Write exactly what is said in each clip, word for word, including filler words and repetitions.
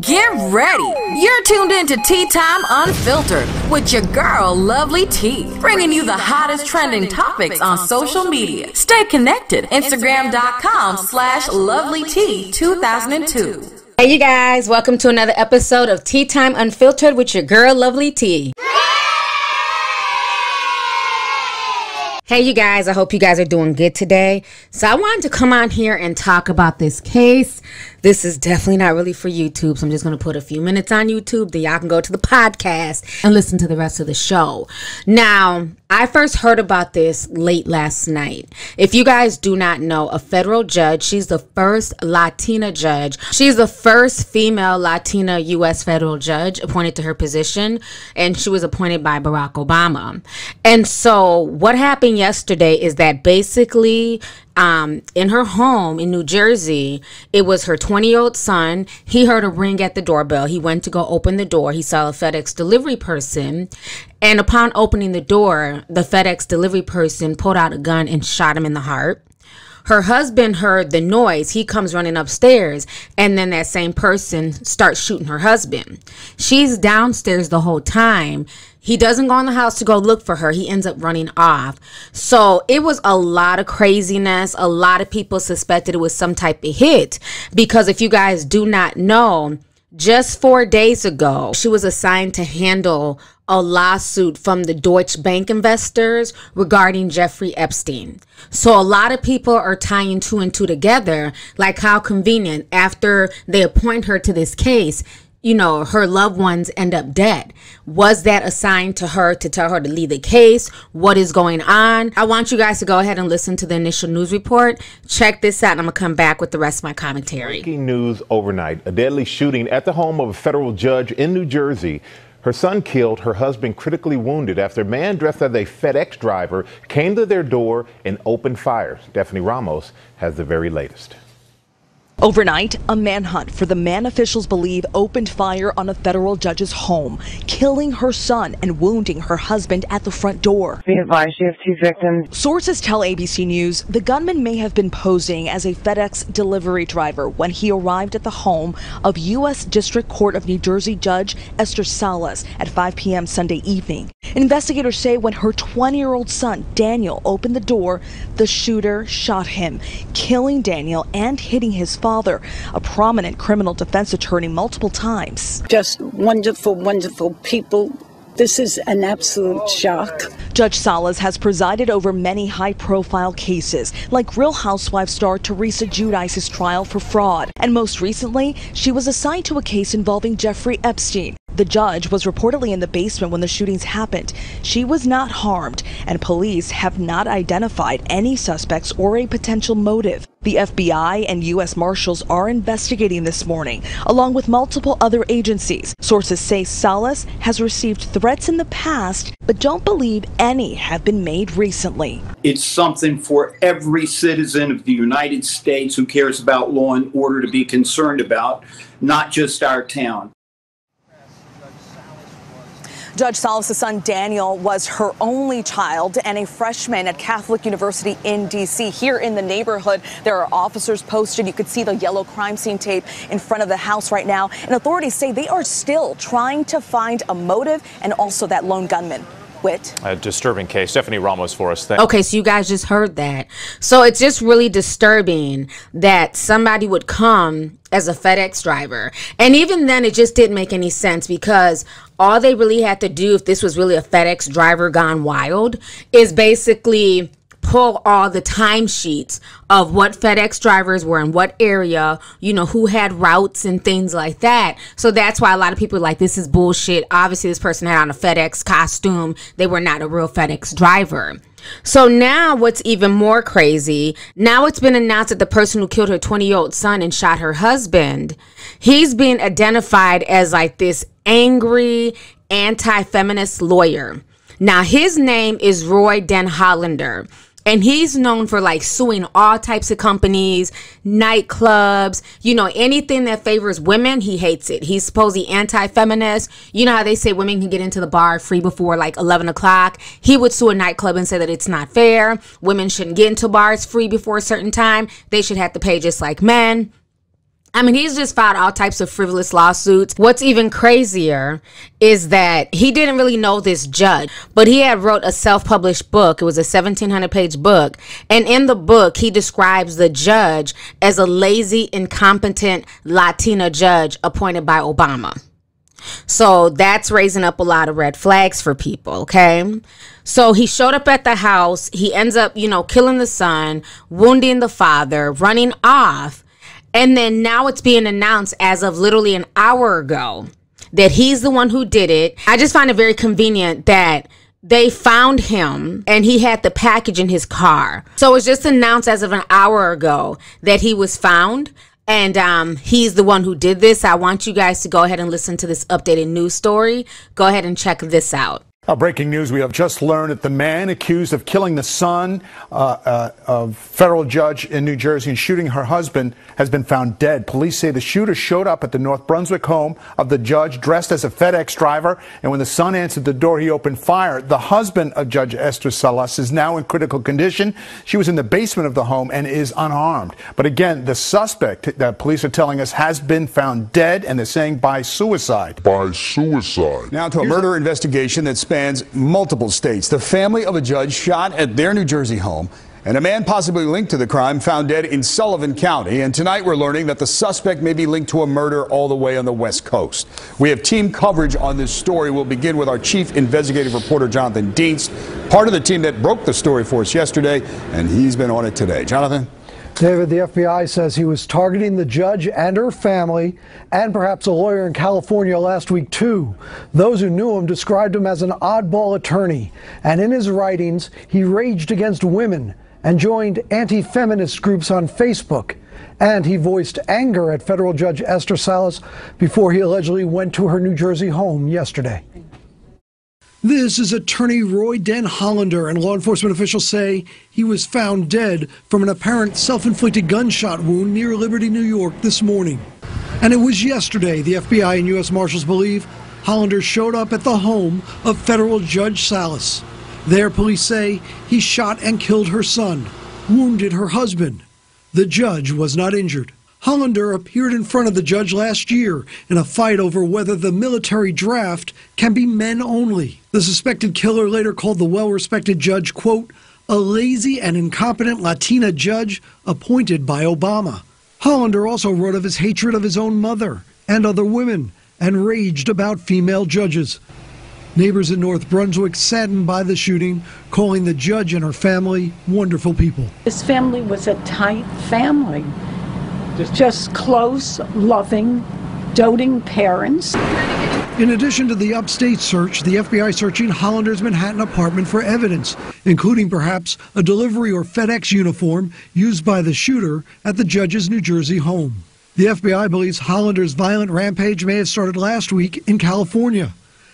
Get ready! You're tuned in to Tea Time Unfiltered with your girl, Lovely T, bringing you the hottest trending topics on social media. Stay connected. Instagram dot com slash Lovely T two thousand two. Hey, you guys. Welcome to another episode of Tea Time Unfiltered with your girl, Lovely T. Hey, you guys. I hope you guys are doing good today. So I wanted to come on here and talk about this case. This is definitely not really for YouTube, so I'm just going to put a few minutes on YouTube, then y'all can go to the podcast and listen to the rest of the show. Now, I first heard about this late last night. If you guys do not know, a federal judge, she's the first Latina judge. She's the first female Latina U S federal judge appointed to her position, and she was appointed by Barack Obama. And so what happened yesterday is that basically Um, in her home in New Jersey, it was her twenty-year-old son. He heard a ring at the doorbell. He went to go open the door. He saw a FedEx delivery person. And upon opening the door, the FedEx delivery person pulled out a gun and shot him in the heart. Her husband heard the noise. He comes running upstairs, and then that same person starts shooting her husband. She's downstairs the whole time. He doesn't go in the house to go look for her. He ends up running off. So it was a lot of craziness. A lot of people suspected it was some type of hit because if you guys do not know, just four days ago, she was assigned to handle a lawsuit from the Deutsche Bank investors regarding Jeffrey Epstein. So a lot of people are tying two and two together, like how convenient after they appoint her to this case, you know, her loved ones end up dead. Was that assigned to her to tell her to leave the case? What is going on? I want you guys to go ahead and listen to the initial news report. Check this out, and I'm going to come back with the rest of my commentary. Breaking news overnight. A deadly shooting at the home of a federal judge in New Jersey. Her son killed, her husband critically wounded after a man dressed as a FedEx driver came to their door and opened fire. Stephanie Ramos has the very latest. Overnight, a manhunt for the man officials believe opened fire on a federal judge's home, killing her son and wounding her husband at the front door. Be advised, she has two victims. Sources tell A B C News the gunman may have been posing as a FedEx delivery driver when he arrived at the home of U S District Court of New Jersey Judge Esther Salas at five p m Sunday evening. Investigators say when her twenty-year-old son, Daniel, opened the door, the shooter shot him, killing Daniel and hitting his father. father, a prominent criminal defense attorney, multiple times. Just wonderful, wonderful people. This is an absolute shock. Judge Salas has presided over many high-profile cases, like Real Housewives star Teresa Giudice's trial for fraud. And most recently, she was assigned to a case involving Jeffrey Epstein. The judge was reportedly in the basement when the shootings happened. She was not harmed, and police have not identified any suspects or a potential motive. The F B I and U S Marshals are investigating this morning, along with multiple other agencies. Sources say Salas has received threats in the past, but don't believe any have been made recently. It's something for every citizen of the United States who cares about law and order to be concerned about, not just our town. Judge Salas' son, Daniel, was her only child and a freshman at Catholic University in D C Here in the neighborhood, there are officers posted. You could see the yellow crime scene tape in front of the house right now. And authorities say they are still trying to find a motive and also that lone gunman. A disturbing case. Stephanie Ramos for us. Thank okay, so you guys just heard that. So it's just really disturbing that somebody would come as a FedEx driver. And even then, it just didn't make any sense because all they really had to do, if this was really a FedEx driver gone wild, is basically pull all the timesheets of what FedEx drivers were in what area, you know, who had routes and things like that. So that's why a lot of people are like, this is bullshit. Obviously, this person had on a FedEx costume. They were not a real FedEx driver. So now what's even more crazy, now it's been announced that the person who killed her twenty-year-old son and shot her husband, he's being identified as like this angry anti-feminist lawyer. Now, his name is Roy Den Hollander. And he's known for like suing all types of companies, nightclubs, you know, anything that favors women, he hates it. He's supposedly anti-feminist. You know how they say women can get into the bar free before like eleven o'clock. He would sue a nightclub and say that it's not fair. Women shouldn't get into bars free before a certain time. They should have to pay just like men. I mean, he's just filed all types of frivolous lawsuits. What's even crazier is that he didn't really know this judge, but he had wrote a self-published book. It was a seventeen hundred page book. And in the book, he describes the judge as a lazy, incompetent Latina judge appointed by Obama. So that's raising up a lot of red flags for people, okay? So he showed up at the house. He ends up, you know, killing the son, wounding the father, running off. And then now it's being announced as of literally an hour ago that he's the one who did it. I just find it very convenient that they found him and he had the package in his car. So it's just announced as of an hour ago that he was found. And um, he's the one who did this. I want you guys to go ahead and listen to this updated news story. Go ahead and check this out. Uh, breaking news, we have just learned that the man accused of killing the son uh, uh, of a federal judge in New Jersey and shooting her husband has been found dead. Police say the shooter showed up at the North Brunswick home of the judge dressed as a FedEx driver, and when the son answered the door, he opened fire. The husband of Judge Esther Salas is now in critical condition. She was in the basement of the home and is unarmed. But again, the suspect, the police are telling us, has been found dead, and they're saying by suicide. By suicide. Now to a murder investigation that's been multiple states. The family of a judge shot at their New Jersey home, and a man possibly linked to the crime found dead in Sullivan County. And tonight we're learning that the suspect may be linked to a murder all the way on the West Coast. We have team coverage on this story. We'll begin with our chief investigative reporter, Jonathan Dienst, part of the team that broke the story for us yesterday, and he's been on it today. Jonathan? David, the F B I says he was targeting the judge and her family and perhaps a lawyer in California last week, too. Those who knew him described him as an oddball attorney. And in his writings, he raged against women and joined anti-feminist groups on Facebook. And he voiced anger at federal judge Esther Salas before he allegedly went to her New Jersey home yesterday. This is attorney Roy Den Hollander, and law enforcement officials say he was found dead from an apparent self-inflicted gunshot wound near Liberty, New York this morning. And it was yesterday the F B I and U S Marshals believe Hollander showed up at the home of federal Judge Salas. There, police say he shot and killed her son, wounded her husband. The judge was not injured. Hollander appeared in front of the judge last year in a fight over whether the military draft can be men only. The suspected killer later called the well-respected judge, quote, a lazy and incompetent Latina judge appointed by Obama. Hollander also wrote of his hatred of his own mother and other women and raged about female judges. Neighbors in North Brunswick saddened by the shooting, calling the judge and her family wonderful people. This family was a tight family. Just close, loving, doting parents. In addition to the upstate search, the F B I searching Hollander's Manhattan apartment for evidence, including perhaps a delivery or FedEx uniform used by the shooter at the judge's New Jersey home. The F B I believes Hollander's violent rampage may have started last week in California.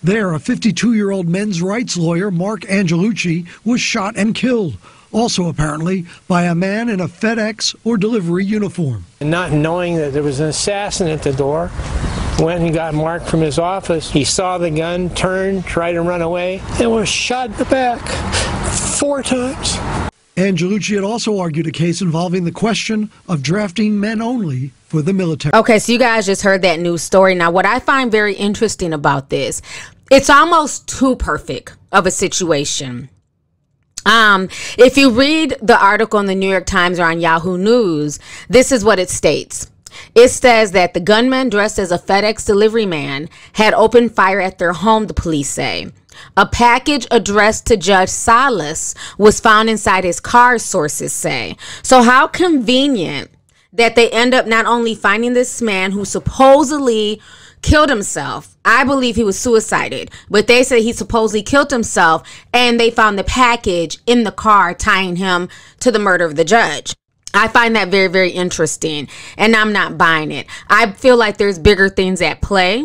There, a fifty-two-year-old men's rights lawyer, Mark Angelucci, was shot and killed. Also apparently by a man in a FedEx or delivery uniform. Not knowing that there was an assassin at the door, went and got Mark from his office. He saw the gun, turned, tried to run away, and was shot in the back four times. Angelucci had also argued a case involving the question of drafting men only for the military. Okay, so you guys just heard that news story. Now, what I find very interesting about this, it's almost too perfect of a situation. Um, if you read the article in the New York Times or on Yahoo News, this is what it states. It says that the gunman dressed as a FedEx delivery man had opened fire at their home, the police say. A package addressed to Judge Salas was found inside his car, sources say. So how convenient that they end up not only finding this man who supposedly killed himself. I believe he was suicided, but they said he supposedly killed himself, and they found the package in the car tying him to the murder of the judge. I find that very, very interesting, and I'm not buying it. I feel like there's bigger things at play,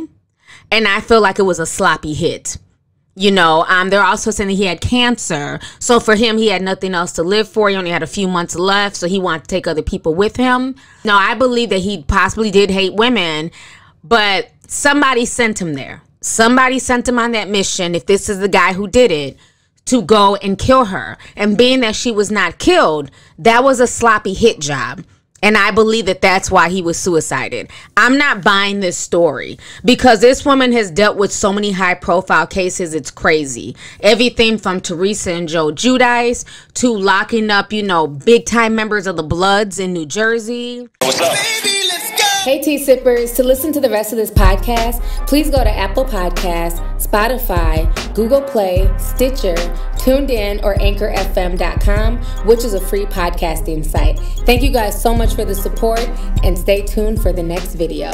and I feel like it was a sloppy hit. You know, um, they're also saying that he had cancer. So for him, he had nothing else to live for. He only had a few months left, so he wanted to take other people with him. Now, I believe that he possibly did hate women, but somebody sent him there. Somebody sent him on that mission, if this is the guy who did it, to go and kill her. And being that she was not killed, that was a sloppy hit job. And I believe that that's why he was suicided. I'm not buying this story because this woman has dealt with so many high profile cases. It's crazy. Everything from Teresa and Joe Giudice to locking up, you know, big time members of the Bloods in New Jersey. What's up? Baby, let's go. Hey, tea sippers. To listen to the rest of this podcast, please go to Apple Podcasts, Spotify, Google Play, Stitcher, Tuned In, or anchor f m dot com, which is a free podcasting site. Thank you guys so much for the support, and stay tuned for the next video.